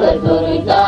Dori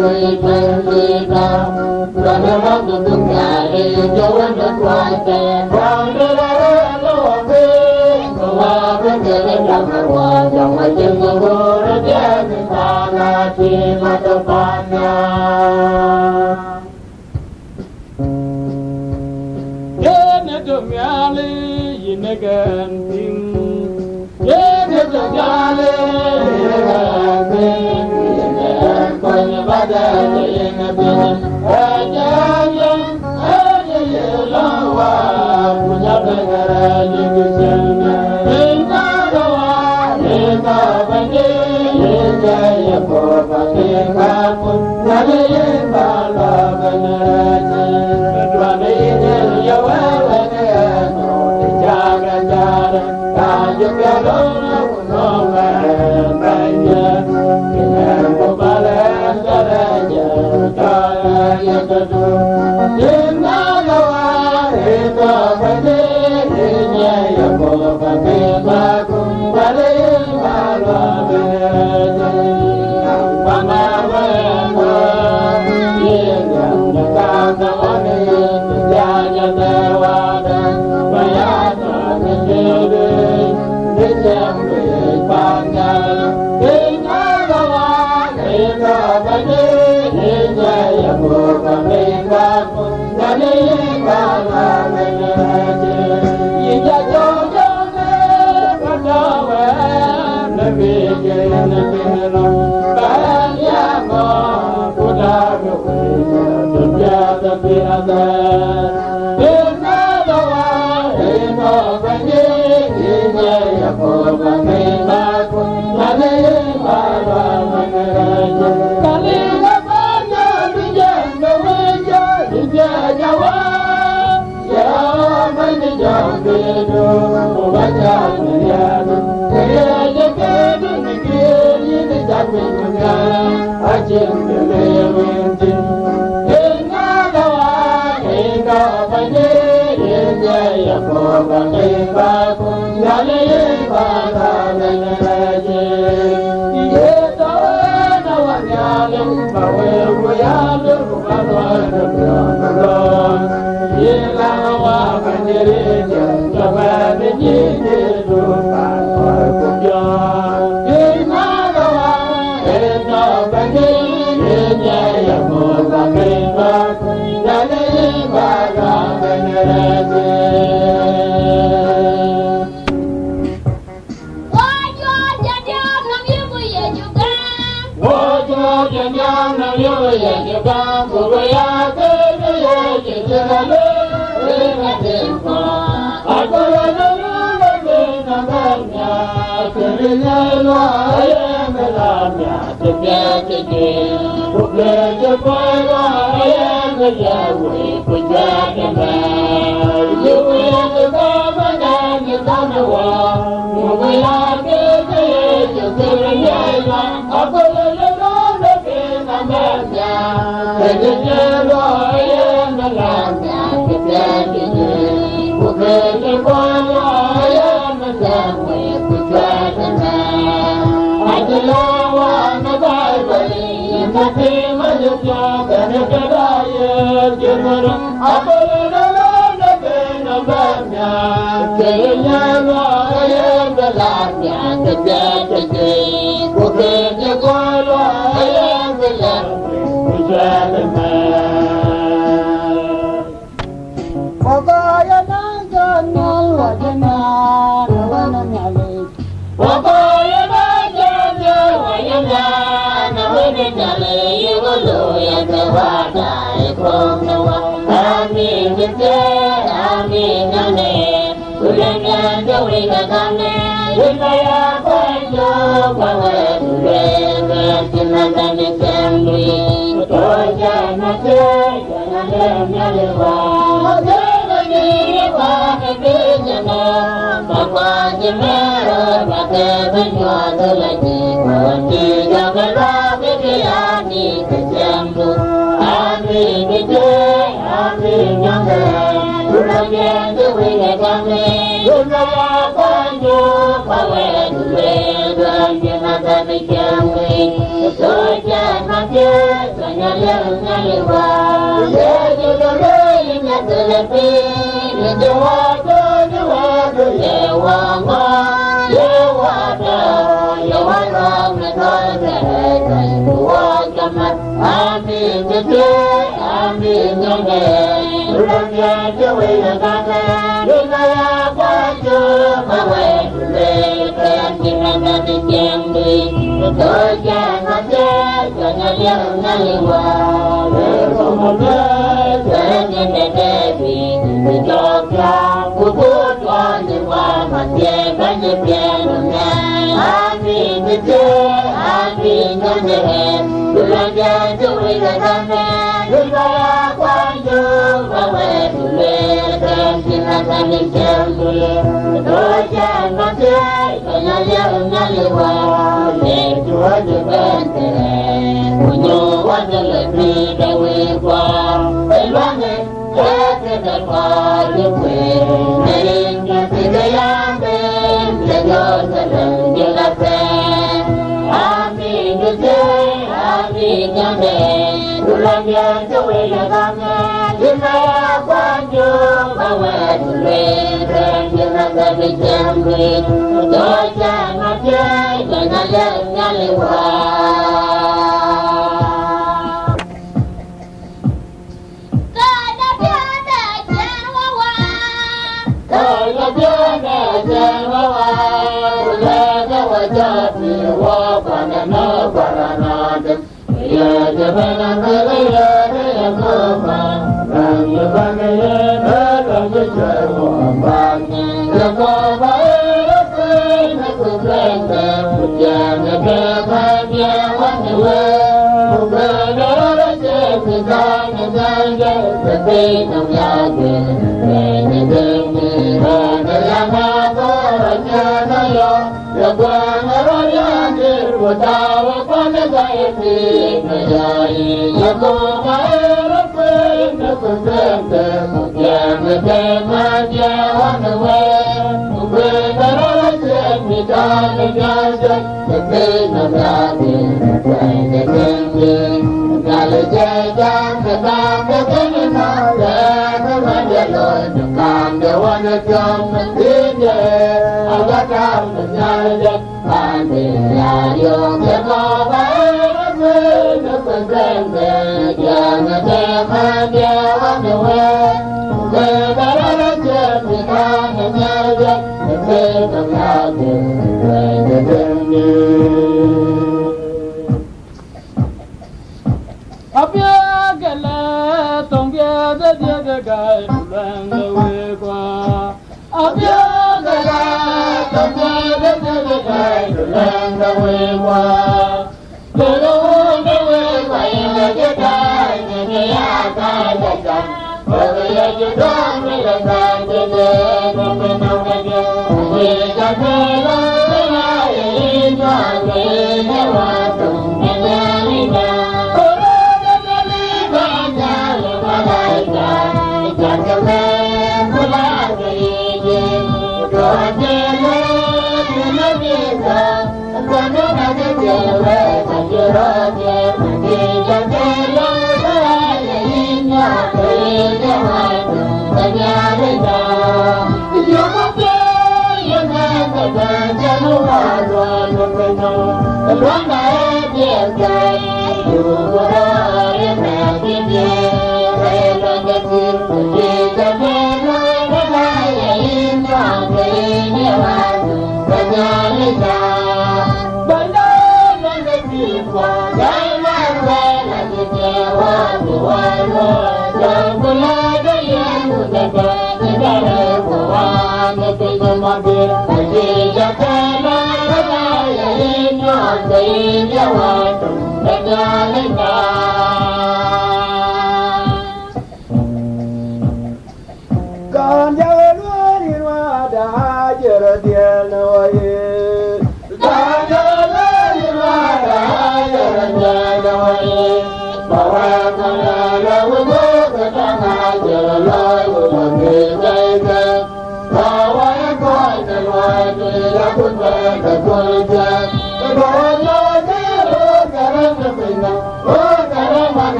والبرد I'm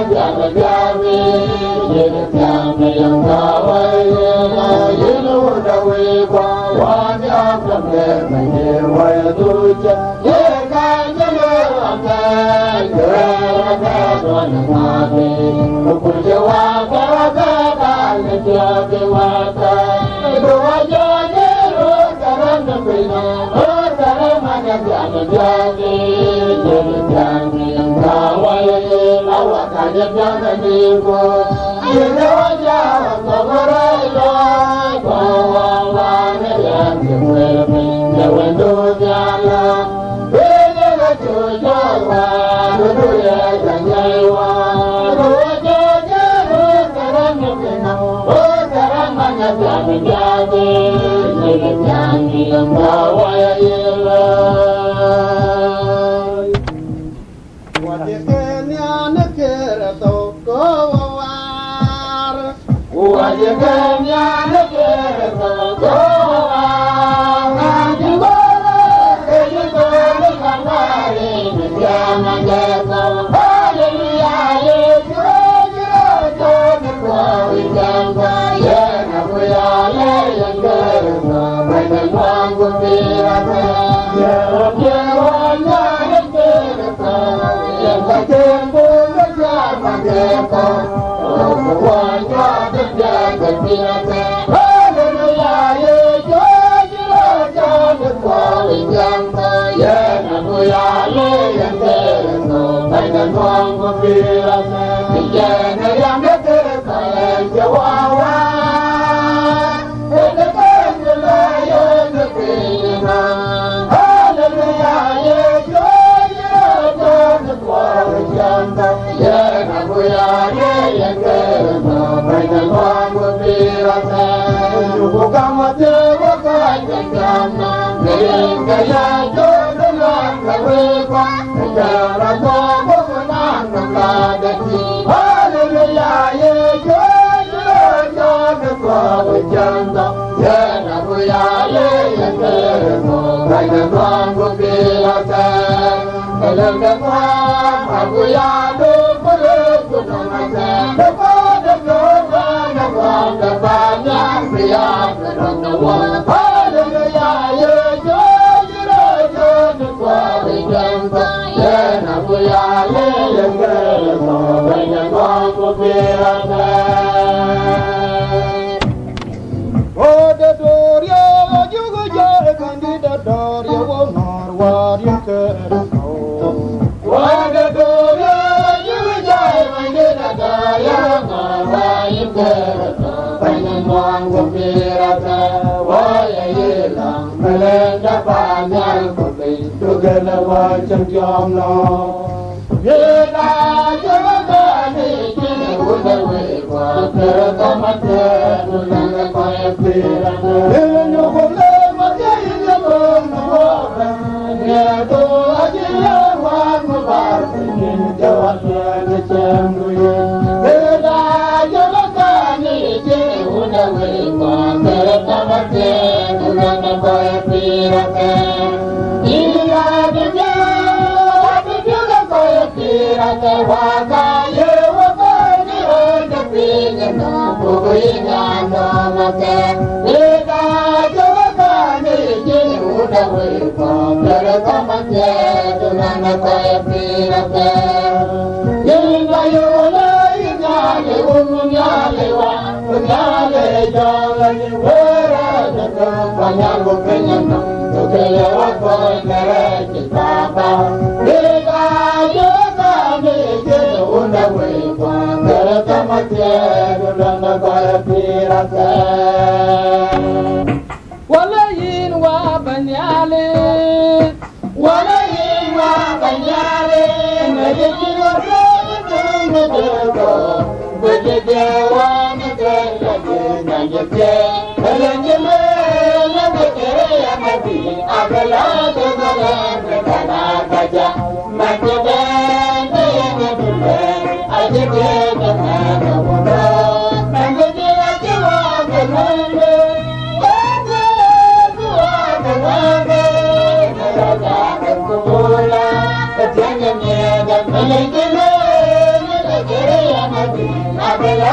Let يا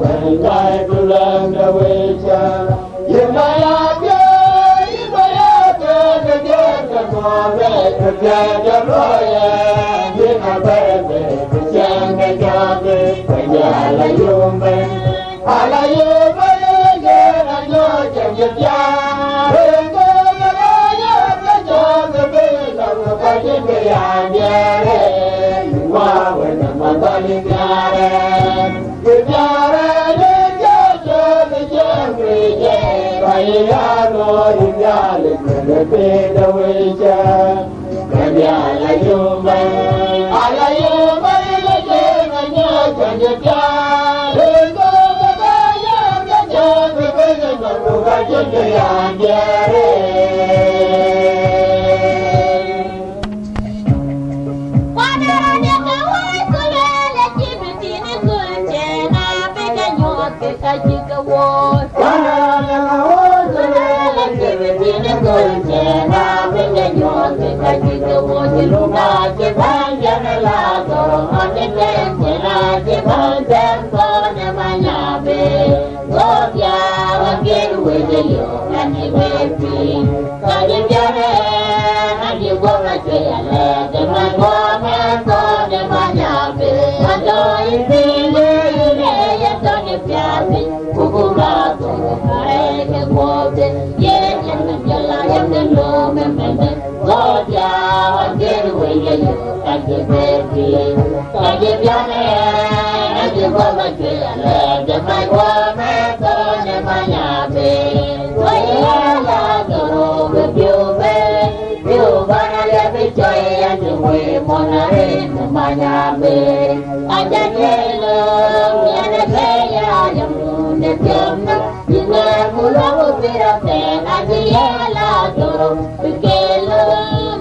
when you try to learn the way you may have to get the money to get the lawyer. You may have to send the job when you are a human. I like you, but again, I know you can get young.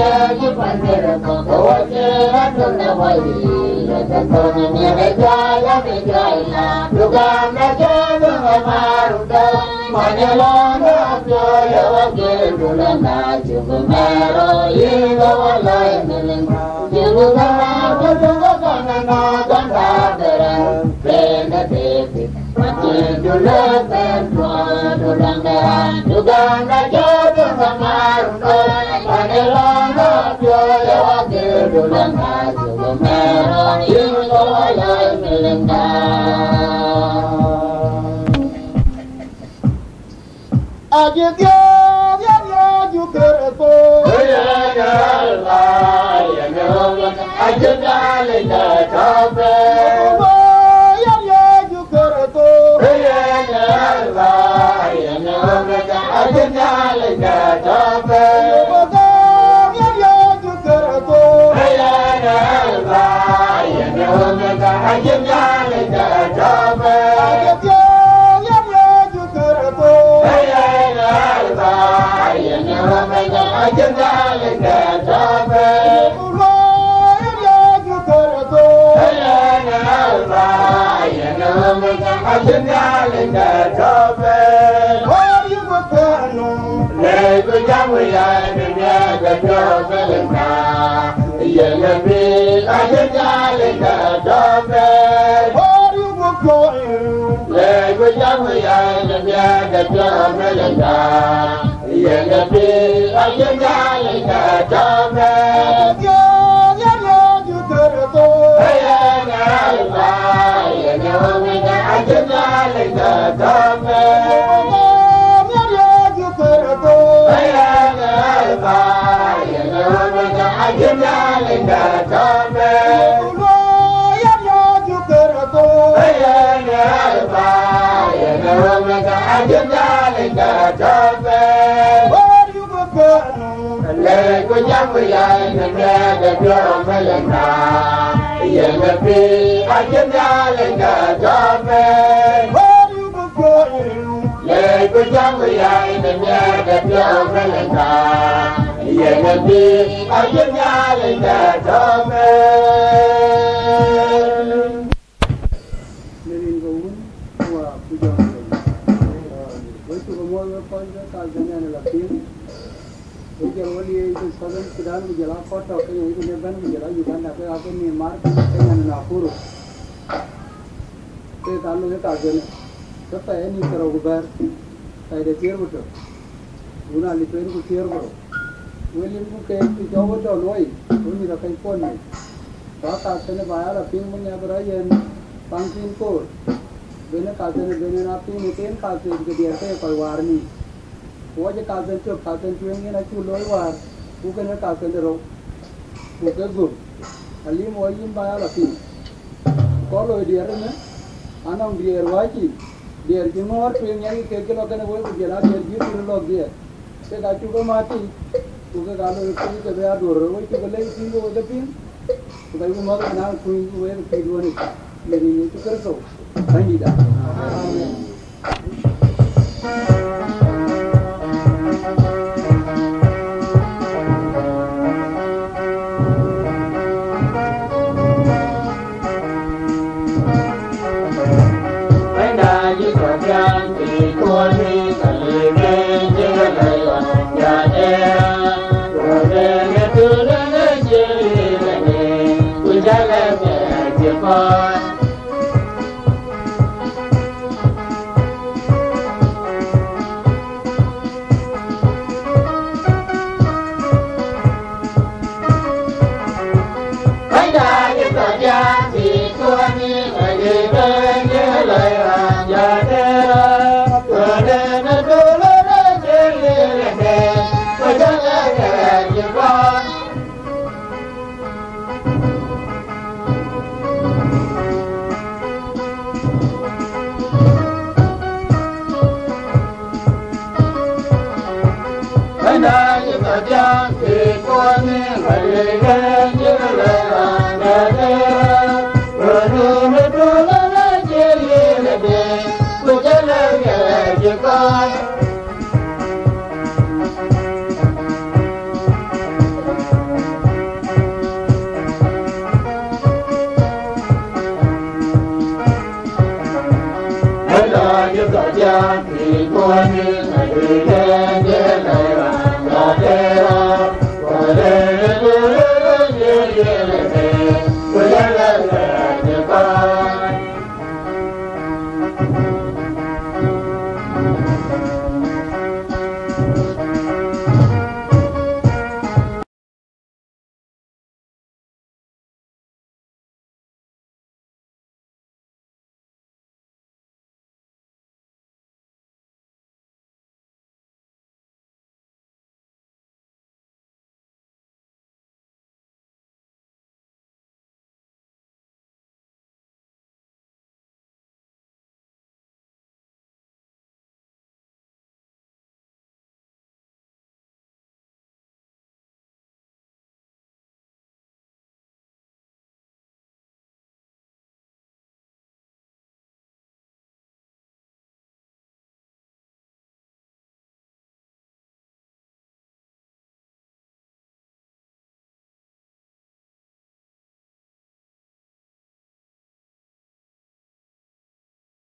Yeah.